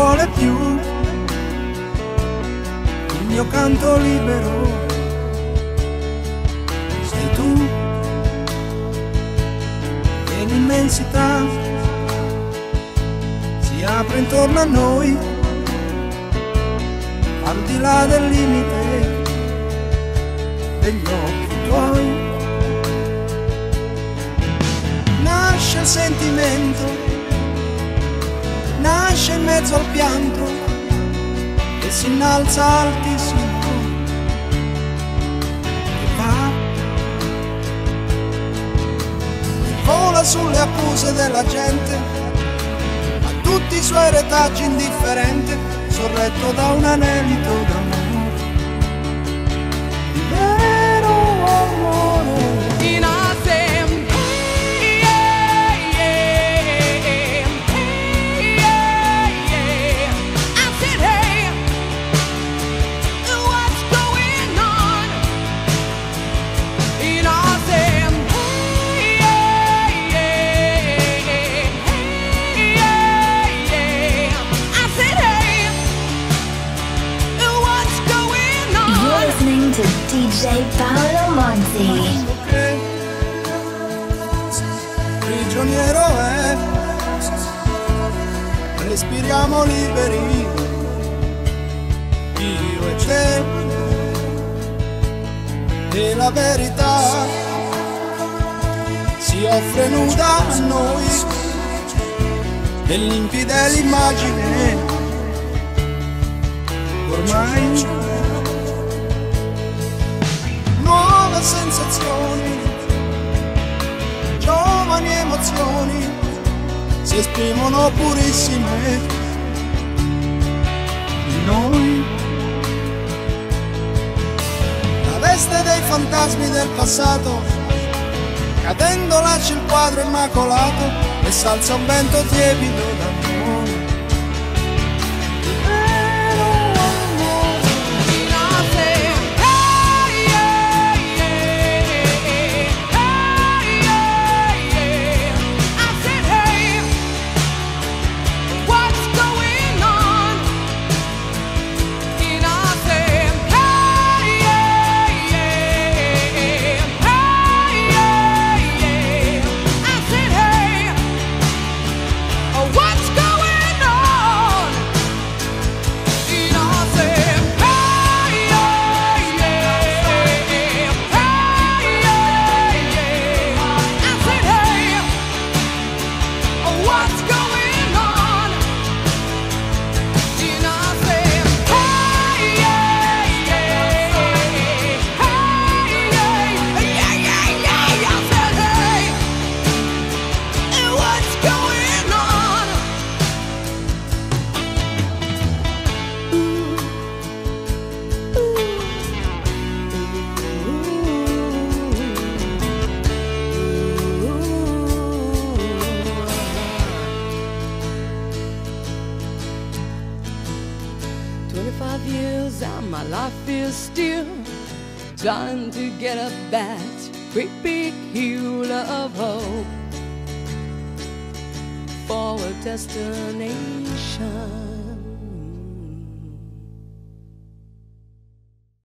vuole più il mio canto libero. Sei tu e l'immensità si apre intorno a noi, al di là del limite degli occhi tuoi. Nasce il sentimento, nasce in mezzo al pianto e si innalza altissimo e va e vola sulle accuse della gente, a tutti i suoi retaggi indifferente, sorretto da un anelito d'amore, di vero amore. DJ Paolo Monti. Che prigioniero è, respiriamo liberi io e te, e la verità si offre nuda a noi nell'infidele immagine ormai. Sensazioni, giovani emozioni si esprimono purissime in noi. La veste dei fantasmi del passato, cadendo lascia il quadro immacolato e s'alza un vento tiepido d'amore. Time to get up that great big hill of hope for a destination.